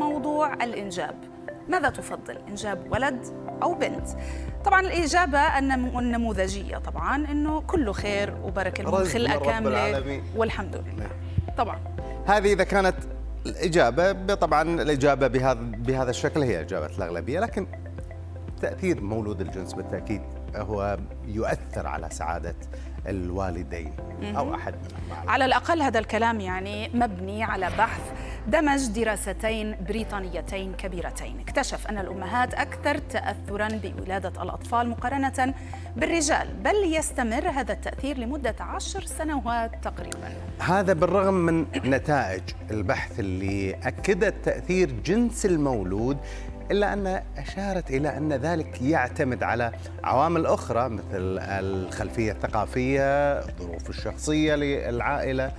موضوع الإنجاب. ماذا تفضل، إنجاب ولد أو بنت؟ طبعا الإجابة النموذجية طبعا أنه كله خير وبركة، المخلقة كاملة والحمد لله. طبعا هذه إذا كانت الإجابة، طبعا الإجابة بهذا الشكل هي إجابة الأغلبية، لكن تأثير مولود الجنس بالتأكيد هو يؤثر على سعادة الوالدين أو أحد منهم. على الأقل هذا الكلام يعني مبني على بحث دمج دراستين بريطانيتين كبيرتين، اكتشف أن الأمهات أكثر تأثراً بولادة الأطفال مقارنة بالرجال، بل يستمر هذا التأثير لمدة 10 سنوات تقريباً. هذا بالرغم من نتائج البحث اللي أكدت تأثير جنس المولود، إلا أن أشارت إلى أن ذلك يعتمد على عوامل أخرى مثل الخلفية الثقافية، الظروف الشخصية للعائلة.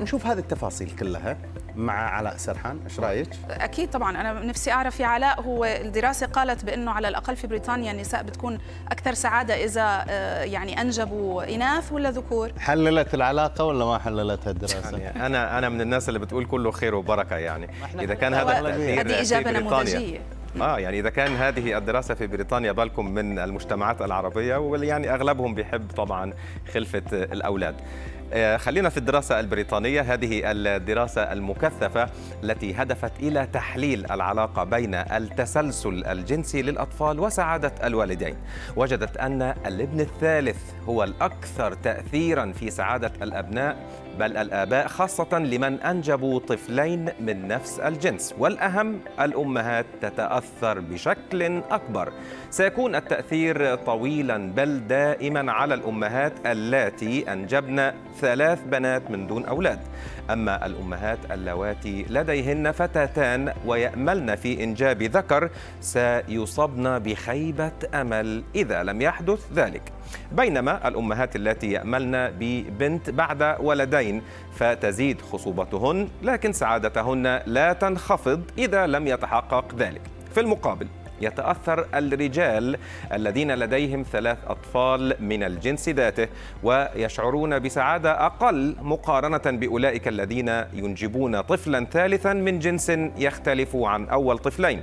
نشوف هذه التفاصيل كلها مع علاء سرحان، ايش رايك؟ اكيد طبعا، انا نفسي اعرف يا علاء، هو الدراسه قالت بانه على الاقل في بريطانيا النساء بتكون اكثر سعاده اذا يعني انجبوا اناث ولا ذكور؟ حللت العلاقه ولا ما حللتها الدراسه؟ يعني انا من الناس اللي بتقول كله خير وبركه، يعني اذا كان هذا التأثير هذه اجابه نموذجيه. يعني اذا كان هذه الدراسه في بريطانيا، بالكم من المجتمعات العربيه ويعني اغلبهم بيحب طبعا خلفه الاولاد. خلينا في الدراسة البريطانية، هذه الدراسة المكثفة التي هدفت إلى تحليل العلاقة بين التسلسل الجنسي للأطفال وسعادة الوالدين، وجدت أن الابن الثالث هو الأكثر تأثيراً في سعادة الأبناء بل الآباء، خاصة لمن أنجبوا طفلين من نفس الجنس، والأهم الأمهات تتأثر بشكل أكبر. سيكون التأثير طويلا بل دائما على الأمهات اللاتي أنجبن 3 بنات من دون أولاد. أما الأمهات اللواتي لديهن فتاتان ويأملن في إنجاب ذكر سيصبن بخيبة أمل إذا لم يحدث ذلك، بينما الأمهات التي يأملن ببنت بعد ولدين فتزيد خصوبتهن، لكن سعادتهن لا تنخفض إذا لم يتحقق ذلك. في المقابل يتأثر الرجال الذين لديهم 3 أطفال من الجنس ذاته، ويشعرون بسعادة أقل مقارنة بأولئك الذين ينجبون طفلا ثالثا من جنس يختلف عن أول طفلين.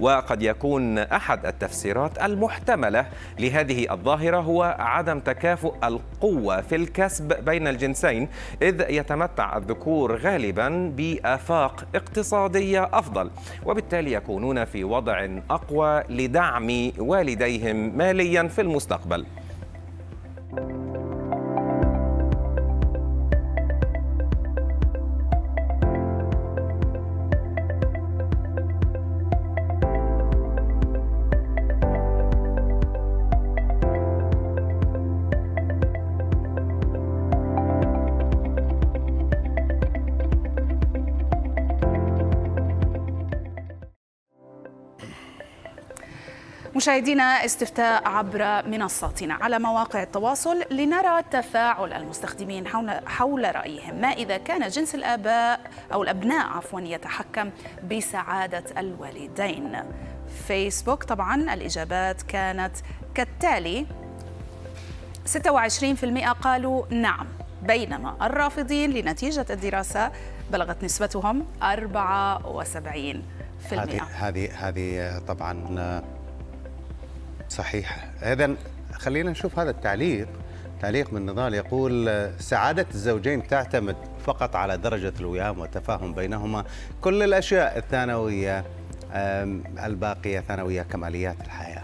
وقد يكون أحد التفسيرات المحتملة لهذه الظاهرة هو عدم تكافؤ القوة في الكسب بين الجنسين، إذ يتمتع الذكور غالبا بآفاق اقتصادية أفضل، وبالتالي يكونون في وضع أقوى لدعم والديهم ماليا في المستقبل. مشاهدينا، استفتاء عبر منصاتنا على مواقع التواصل لنرى تفاعل المستخدمين حول رأيهم. ما إذا كان جنس الآباء أو الأبناء عفوا يتحكم بسعادة الوالدين؟ فيسبوك طبعا الإجابات كانت كالتالي: 26% قالوا نعم، بينما الرافضين لنتيجة الدراسة بلغت نسبتهم 74%. هذه طبعا صحيح. إذن خلينا نشوف هذا التعليق، تعليق من نضال يقول: سعادة الزوجين تعتمد فقط على درجة الوئام والتفاهم بينهما، كل الأشياء الثانوية الباقية ثانوية كماليات الحياة.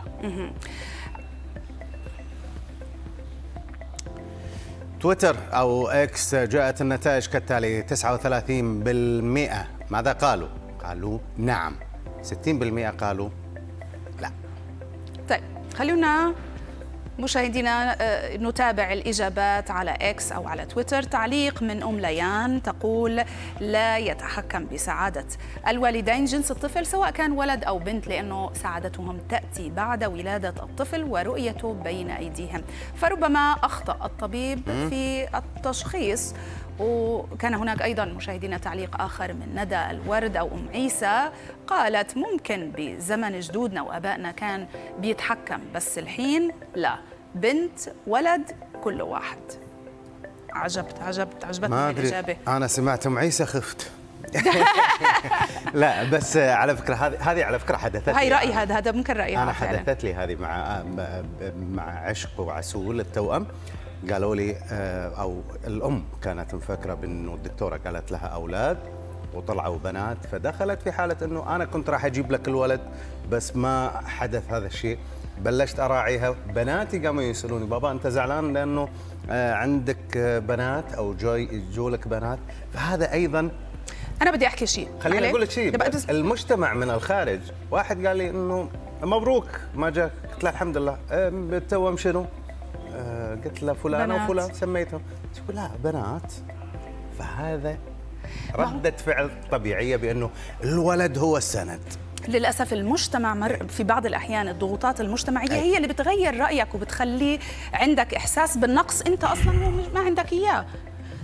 تويتر أو إكس جاءت النتائج كالتالي: 39% ماذا قالوا؟ قالوا نعم، 60% قالوا. خلونا مشاهدينا نتابع الإجابات على إكس أو على تويتر. تعليق من أم ليان تقول: لا يتحكم بسعادة الوالدين جنس الطفل سواء كان ولد أو بنت، لأنه سعادتهم تأتي بعد ولادة الطفل ورؤيته بين أيديهم، فربما أخطأ الطبيب في التشخيص. وكان هناك أيضا مشاهدينا تعليق آخر من ندى الورد أو أم عيسى، قالت: ممكن بزمن جدودنا وآبائنا كان بيتحكم، بس الحين لا، بنت ولد كل واحد. عجبتني الإجابة. أنا سمعت أم عيسى خفت. لا بس على فكره هذه على فكره حدثت هاي رايي، هذا ممكن رايي انا حدثت لي هذه مع عشق وعسول التوأم. قالوا لي او الام كانت مفكره بانه الدكتوره قالت لها اولاد وطلعوا بنات، فدخلت في حاله انه انا كنت راح اجيب لك الولد بس ما حدث هذا الشيء. بلشت اراعيها، بناتي قاموا يسالوني بابا انت زعلان لانه عندك بنات او جولك بنات. فهذا ايضا انا بدي احكي شيء، خليني اقول لك شيء. المجتمع من الخارج، واحد قال لي انه مبروك ما جاك، قلت له الحمد لله، بالتوأم شنو؟ قلت له فلان وفلان سميتهم، تقول لا بنات. فهذا ردة فعل طبيعية بأنه الولد هو السند. للأسف المجتمع في بعض الأحيان الضغوطات المجتمعية هي اللي بتغير رأيك وبتخلي عندك إحساس بالنقص أنت أصلاً ما عندك إياه.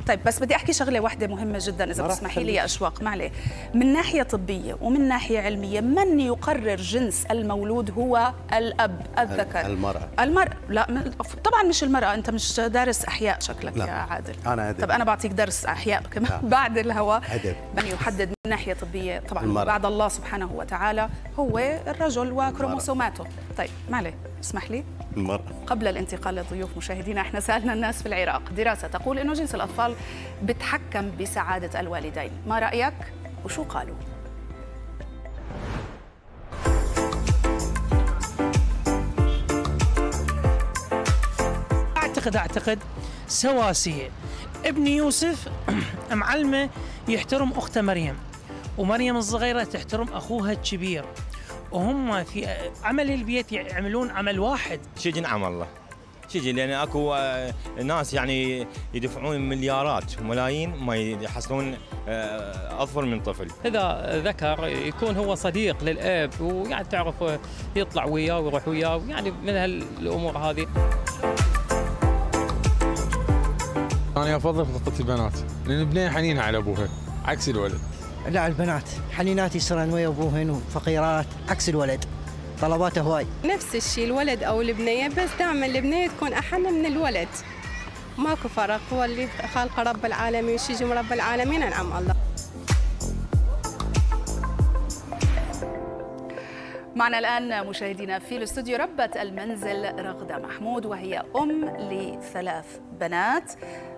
طيب بس بدي أحكي شغلة واحدة مهمة جداً إذا بتسمحي لي يا أشواق، معلي. من ناحية طبية ومن ناحية علمية، من يقرر جنس المولود هو الأب الذكر؟ المرأة. لا طبعاً مش المرأة، أنت مش دارس أحياء شكلك لا. يا عادل أنا أدب. طب أنا بعطيك درس أحياء كمان بعد الهواء. من يحدد من ناحية طبية طبعاً المرأة. بعد الله سبحانه وتعالى هو الرجل وكروموسوماته. طيب معلي اسمح لي، قبل الانتقال للضيوف مشاهدينا احنا سألنا الناس في العراق، دراسة تقول انه جنس الأطفال بتحكم بسعادة الوالدين، ما رأيك وشو قالوا؟ أعتقد سواسية. ابني يوسف معلمة يحترم أخته مريم، ومريم الصغيرة تحترم أخوها الكبير، وهم في عمل البيت يعملون عمل واحد. شيء نعم الله شيء، لان اكو ناس يعني يدفعون مليارات وملايين ما يحصلون اظفر من طفل. اذا ذكر يكون هو صديق للاب، ويعني تعرف يطلع وياه ويروح وياه، يعني من هالامور هذه. انا افضل خطه البنات، لان البنيه حنينها على ابوها عكس الولد. لا البنات حنينات يصيرن ويا ابوهن وفقيرات، عكس الولد طلباته هواي. نفس الشيء الولد او البنيه، بس دائما البنيه تكون احن من الولد، ماكو فرق. هو اللي خلق رب العالمين، شجم رب العالمين انعم الله. معنا الآن مشاهدينا في الاستوديو ربة المنزل رغدة محمود، وهي أم لثلاث بنات.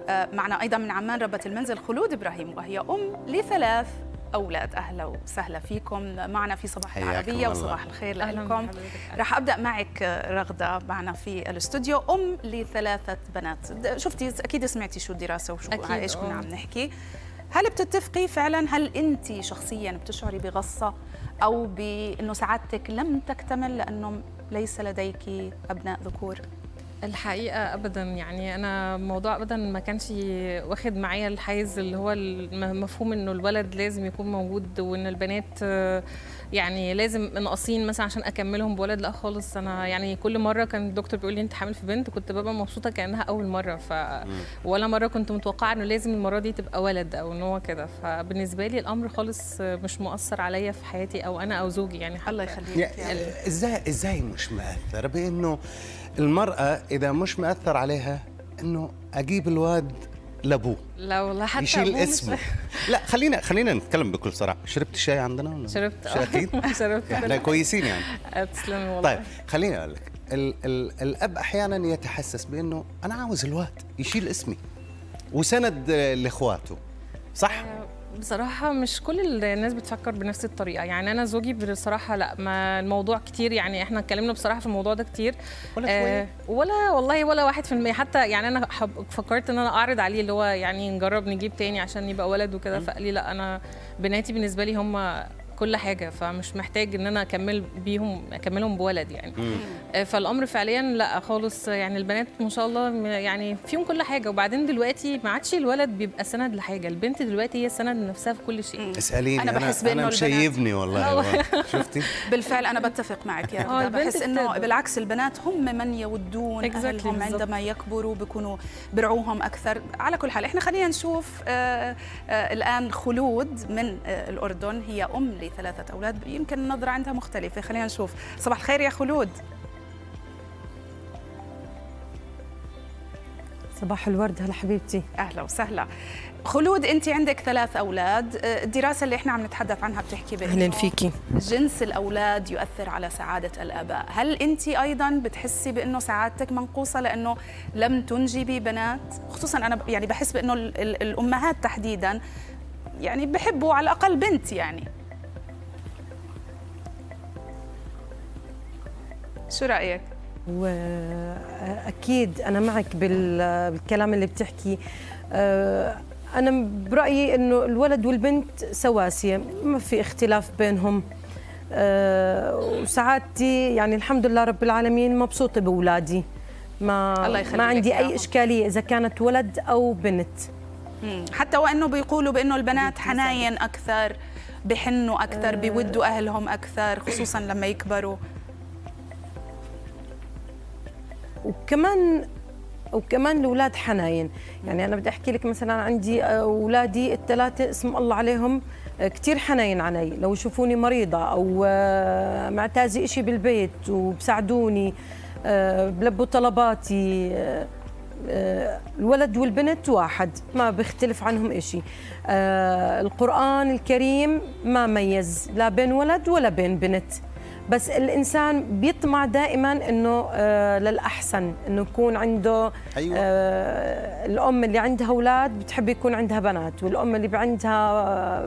معنا أيضا من عمان ربة المنزل خلود إبراهيم، وهي أم لثلاث أولاد. أهلا وسهلا فيكم معنا في صباح العربية، وصباح الخير لكم. راح أبدأ معك رغدة، معنا في الاستوديو أم لثلاثة بنات. شفتي أكيد سمعتي شو الدراسة وشو إيش كنا عم نحكي. هل بتتفقي فعلا؟ هل أنت شخصيا بتشعري بغصة أو بأنه سعادتك لم تكتمل لأنه ليس لديك أبناء ذكور؟ الحقيقة أبداً، يعني أنا موضوع أبداً ما كانش واخد معايا الحيز اللي هو مفهوم إنه الولد لازم يكون موجود وإن البنات يعني لازم ناقصين مثلا عشان اكملهم بولد، لا خالص. انا يعني كل مره كان الدكتور بيقول لي انت حامل في بنت، كنت بابا مبسوطه كانها اول مره، ولا مره كنت متوقعه انه لازم المره دي تبقى ولد او ان هو كده. فبالنسبه لي الامر خالص مش مؤثر عليا في حياتي او انا او زوجي، يعني الله يخليك. يعني ازاي مش مؤثر؟ بانه المراه اذا مش مؤثر عليها انه اجيب الواد لابوه، لا والله حتى يشيل اسمه. لا خلينا نتكلم بكل صراحه. شربت شاي عندنا ولا؟ شربت اكيد شربت. احنا كويسين يعني. تسلم والله. طيب خليني اقول لك، الاب احيانا يتحسس بانه انا عاوز الواد يشيل اسمي وسند لاخواته، صح؟ بصراحة مش كل الناس بتفكر بنفس الطريقة، يعني أنا زوجي بصراحة لا، ما الموضوع كتير، يعني إحنا اتكلمنا بصراحة في الموضوع ده كتير ولا شوية ولا والله ولا 1%. حتى يعني أنا فكرت إن أنا أعرض عليه اللي هو يعني نجرب نجيب تاني عشان يبقى ولد وكده، فقال لي لا أنا بناتي بالنسبة لي هم كل حاجة، فمش محتاج إن أنا أكملهم بولد يعني. فالأمر فعليا لا خالص، يعني البنات ما شاء الله يعني فيهم كل حاجة. وبعدين دلوقتي ما عادش الولد بيبقى سند لحاجة، البنت دلوقتي هي سند لنفسها في كل شيء. اسأليني أنا مشيبني والله. شفتي؟ بالفعل أنا بتفق معك يا رغدة. بحس إنه بالعكس البنات هم من يودون أهلهم عندما يكبروا، بيكونوا برعوهم أكثر. على كل حال إحنا خلينا نشوف الآن خلود من الأردن، هي أم ثلاثة أولاد، يمكن النظرة عندها مختلفة. خلينا نشوف. صباح الخير يا خلود. صباح الورد. هلا حبيبتي، اهلا وسهلا. خلود، انت عندك ثلاث اولاد، الدراسه اللي احنا عم نتحدث عنها بتحكي بانه اهلا فيكي جنس الاولاد يؤثر على سعاده الاباء، هل انت ايضا بتحسي بانه سعادتك منقوصه لانه لم تنجبي بنات؟ خصوصا انا يعني بحس بانه الامهات تحديدا يعني بحبوا على الاقل بنت. يعني شو رايك؟ وأكيد أنا معك بالكلام اللي بتحكي. أنا برأيي إنه الولد والبنت سواسية، ما في اختلاف بينهم. وسعادتي يعني الحمد لله رب العالمين مبسوطة بأولادي، ما عندي أي إشكالية إذا كانت ولد أو بنت. حتى وإنه بيقولوا بإنه البنات حناين أكثر، بحنوا أكثر، بيودوا أهلهم أكثر خصوصا لما يكبروا. وكمان الاولاد حناين. يعني انا بدي احكي لك مثلا عندي اولادي الثلاثه اسم الله عليهم كثير حناين علي، لو يشوفوني مريضه او معتازه شيء بالبيت وبساعدوني، بلبوا طلباتي. الولد والبنت واحد، ما بيختلف عنهم شيء. القرآن الكريم ما ميز لا بين ولد ولا بين بنت، بس الإنسان بيطمع دائماً إنه للأحسن، إنه يكون عنده. أيوة. الأم اللي عندها أولاد بتحب يكون عندها بنات، والأم اللي عندها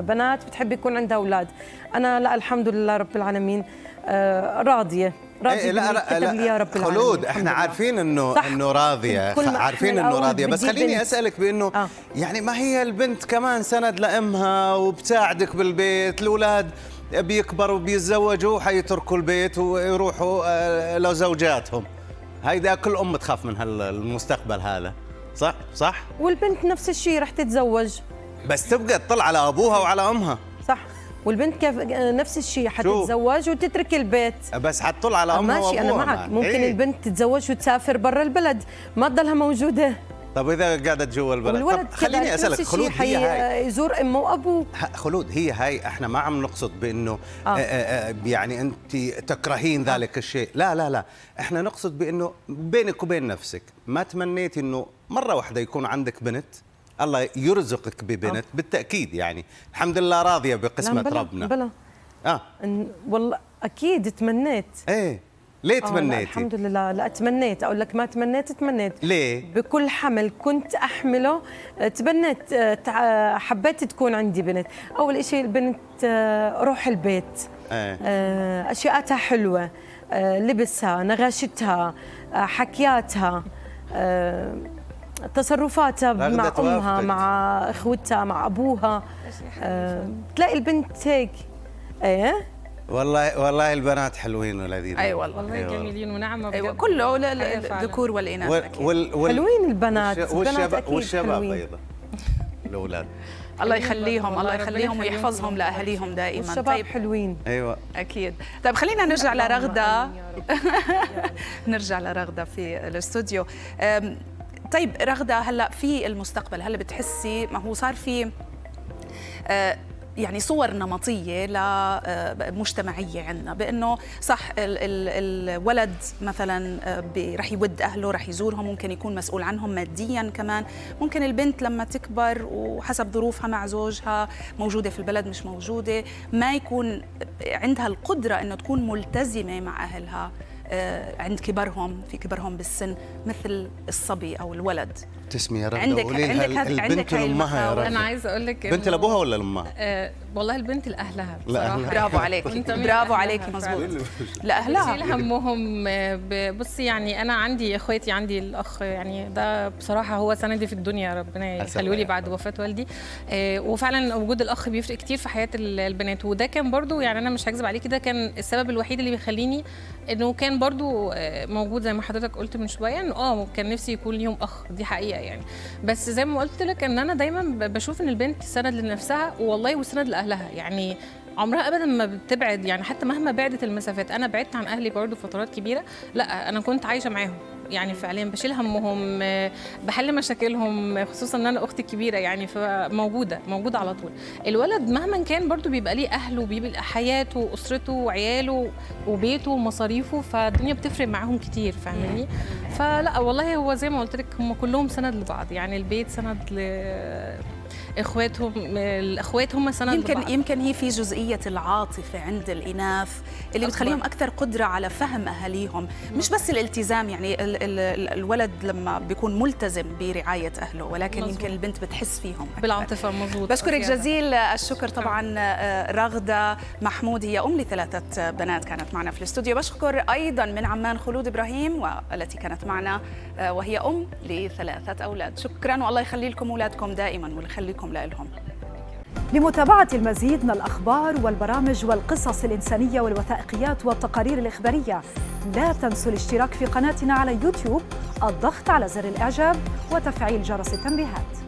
بنات بتحب يكون عندها أولاد. أنا لا، الحمد لله رب العالمين راضية. أي لا يا رب خلود، احنا عارفين انه راضيه، عارفين انه راضيه، بس خليني اسالك بانه يعني ما هي البنت كمان سند لامها وبتساعدك بالبيت؟ الاولاد بيكبروا وبيتزوجوا وحيتركوا البيت ويروحوا لزوجاتهم، هيدا كل ام تخاف من هالمستقبل هذا. صح. والبنت نفس الشيء رح تتزوج، بس تبقى تطلع على ابوها وعلى امها. صح، والبنت نفس الشيء حتتزوج وتترك البيت، بس حتطلع على امها وابوها. ماشي، انا معك. ممكن إيه؟ البنت تتزوج وتسافر برا البلد، ما تضلها موجوده. طب اذا قعدت جوا البلد؟ طب خليني اسالك خلود، هي هاي يزور امه وابوه. خلود، هي هاي احنا ما عم نقصد بانه يعني انت تكرهين ذلك الشيء، لا، احنا نقصد بانه بينك وبين نفسك، ما تمنيت انه مره واحده يكون عندك بنت؟ الله يرزقك ببنت. بالتاكيد يعني الحمد لله راضيه بقسمه ربنا. بلا والله اكيد تمنيت. ايه، ليه تمنيتي؟ الحمد لله لا تمنيت، اقول لك ما تمنيت، تمنيت. ليه؟ بكل حمل كنت احمله تبنيت، حبيت تكون عندي بنت. اول شيء البنت روح البيت، اشياءاتها حلوه، لبسها، نغاشتها، حكياتها، تصرفاتها مع امها، مع اخوتها، مع ابوها. بتلاقي البنت هيك. ايه والله البنات حلوين ولذيذ. اي أيوة والله جميلين ونعمه. أيوة كله للذكور والاناث حلوين البنات، والشباب ايضا الاولاد الله يخليهم، الله يخليهم ويحفظهم لاهاليهم دائما. والشباب حلوين. ايوه اكيد. طيب خلينا نرجع لرغده. نرجع لرغده في الاستوديو. طيب رغدة، هلا في المستقبل، هلا بتحسي ما هو صار في يعني صور نمطية مجتمعية عندنا بأنه صح الولد مثلا رح يود أهله، رح يزورهم، ممكن يكون مسؤول عنهم ماديا كمان، ممكن البنت لما تكبر وحسب ظروفها مع زوجها، موجودة في البلد مش موجودة، ما يكون عندها القدرة أنه تكون ملتزمة مع أهلها عند كبرهم، في كبرهم بالسن مثل الصبي او الولد. تسمي يا رب، عندك البنت انا عايزه اقول لك بنت لابوها ولا لامها؟ والله البنت لاهلها بصراحه. برافو عليك. برافو عليك، مظبوط، لاهلها، بتشيل همهم. بصي يعني انا عندي اخواتي، عندي الاخ يعني ده بصراحه هو سندي في الدنيا، ربنا يخليه لي بعد وفاه والدي. وفعلا وجود الاخ بيفرق كتير في حياه البنات، وده كان برضو يعني انا مش هكذب عليكي، ده كان السبب الوحيد اللي بيخليني انه كان برضو موجود زي ما حضرتك قلت من شويه، انه كان نفسي يكون ليهم اخ، دي حقيقه يعني. بس زي ما قلت لك ان انا دايما بشوف ان البنت سند لنفسها والله وسند لاهلها، يعني عمرها ابدا ما بتبعد، يعني حتى مهما بعدت المسافات. انا بعدت عن اهلي برضو فترات كبيره، لا انا كنت عايشه معاهم، يعني فعليا بشيل همهم، بحل مشاكلهم، خصوصا ان انا اختي الكبيره يعني، فموجوده على طول. الولد مهما كان برضو بيبقى ليه اهله وبيبقى حياته واسرته وعياله وبيته ومصاريفه، فالدنيا بتفرق معاهم كتير، فاهماني؟ فلا والله هو زي ما قلت لك هم كلهم سند لبعض، يعني البيت سند اخواتهم، الاخوات هم سند لبعض. يمكن هي في جزئيه العاطفه عند الاناث اللي بتخليهم اكثر قدره على فهم اهاليهم، مش بس الالتزام، يعني الولد لما بيكون ملتزم برعايه اهله، ولكن مزبوط. يمكن البنت بتحس فيهم أكثر. بالعاطفه، مظبوط. بشكرك جزيل الشكر طبعا رغده محمود، هي ام لثلاثه بنات، كانت معنا في الاستوديو. بشكر ايضا من عمان خلود ابراهيم والتي كانت معنا وهي ام لثلاثه اولاد. شكرا، والله يخلي لكم اولادكم دائما ويخليكم لهم. لمتابعة المزيد من الأخبار والبرامج والقصص الإنسانية والوثائقيات والتقارير الإخبارية، لا تنسوا الاشتراك في قناتنا على يوتيوب، الضغط على زر الإعجاب وتفعيل جرس التنبيهات.